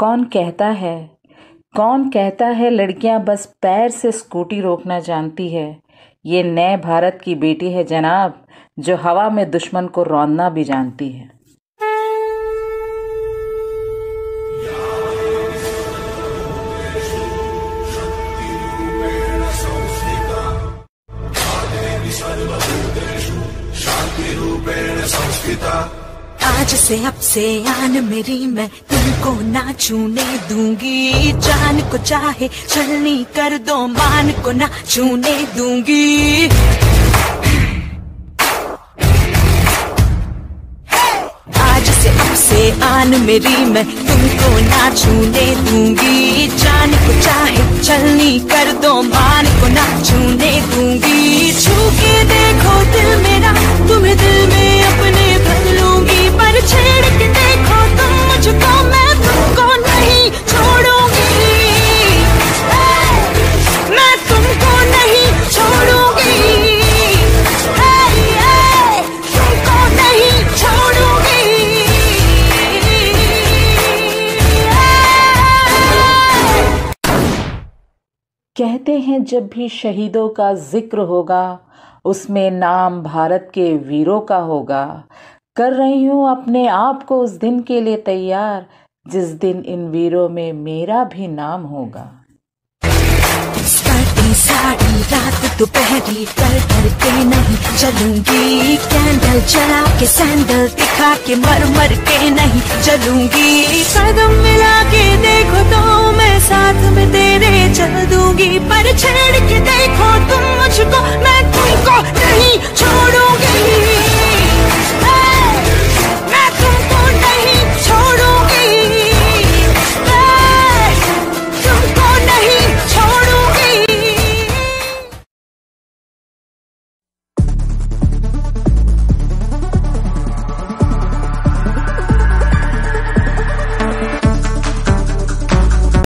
कौन कहता है, कौन कहता है लड़कियां बस पैर से स्कूटी रोकना जानती है। ये नए भारत की बेटी है जनाब, जो हवा में दुश्मन को रौंदना भी जानती है। आज से अब से आन मेरी, मैं तुमको ना छूने दूंगी। जान को चाहे छलनी कर दो, मान को ना छूने दूंगी। आज से अब से आन मेरी, मैं तुमको ना छूने दूंगी। जान को चाहे छलनी कर दो, मान को ना छूने दूंगी। छू के देखो दिल मेरा, तुम्हें दिल में अपने भर लूंगी। पर छेड़ के देखो तुम मुझको, मैं तुमको नहीं छोड़ूंगी। मैं तुमको नहीं छोड़ूंगी, तुमको नहीं छोड़ूंगी। कहते हैं जब भी शहीदों का जिक्र होगा, उसमें नाम भारत के वीरों का होगा। कर रही हूँ अपने आप को उस दिन के लिए तैयार, जिस दिन इन वीरों में मेरा भी नाम होगा। साड़ी रात दोपहरी, डर डर के नहीं चलूंगी। कैंडल जला के, सैंडल दिखा के, मर मर के नहीं चलूंगी। कदम मिला के देखो तो मैं साथ में तेरे चल दूंगी। पर छेड़ के